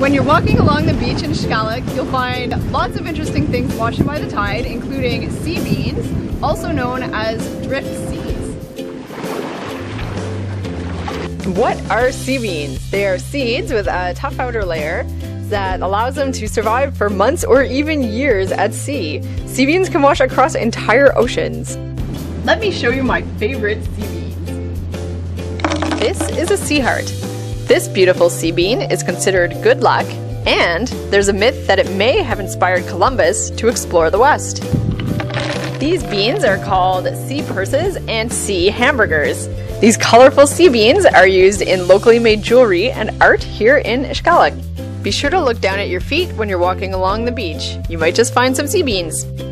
When you're walking along the beach in Xcalak, you'll find lots of interesting things washed by the tide, including sea beans, also known as drift seeds. What are sea beans? They are seeds with a tough outer layer that allows them to survive for months or even years at sea. Sea beans can wash across entire oceans. Let me show you my favorite sea beans. This is a sea heart. This beautiful sea bean is considered good luck, and there's a myth that it may have inspired Columbus to explore the West. These beans are called sea purses and sea hamburgers. These colorful sea beans are used in locally made jewelry and art here in Xcalak. Be sure to look down at your feet when you're walking along the beach. You might just find some sea beans.